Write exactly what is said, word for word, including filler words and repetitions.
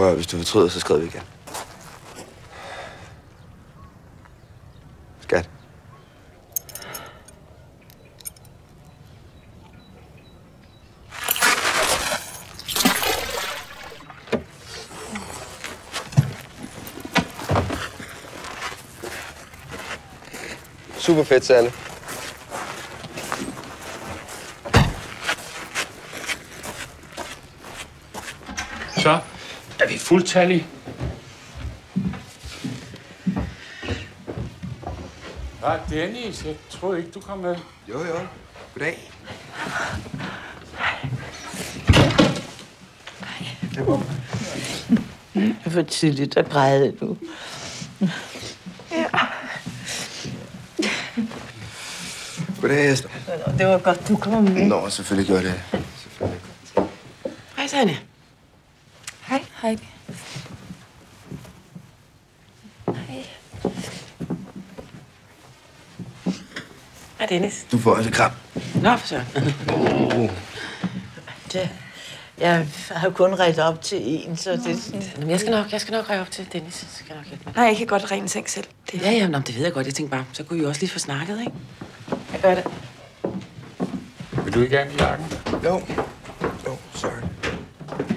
Prøv at, hvis du fortryder, så skriver vi igen. Skat. Super fedt, Sanne. Så er vi fuldtallige. Nej, Dennis, jeg troede ikke, du kom med. Jo, jo. Goddag. Det er for tidligt, der græder du. Ja. Goddag, Esther. Det var godt, du kom med. Nå, selvfølgelig gjorde det. Selvfølgelig. Hej, Sanne. Hej. Hej. Hej. Hej, Dennis. Du får også kram. Nå, for søren. Oh. Jeg har kun ret op til en, så det... Nå, jeg skal nok, jeg skal nok række op til Dennis. Så skal jeg nok hjælpe mig. Nej, jeg kan godt rene ting selv. Det... Ja, ja, nå, det ved jeg godt. Jeg tænkte bare, så kunne I også lige få snakket, ikke? Jeg gør det. Vil du ikke gerne i jakken? Jo. Jo, sorry.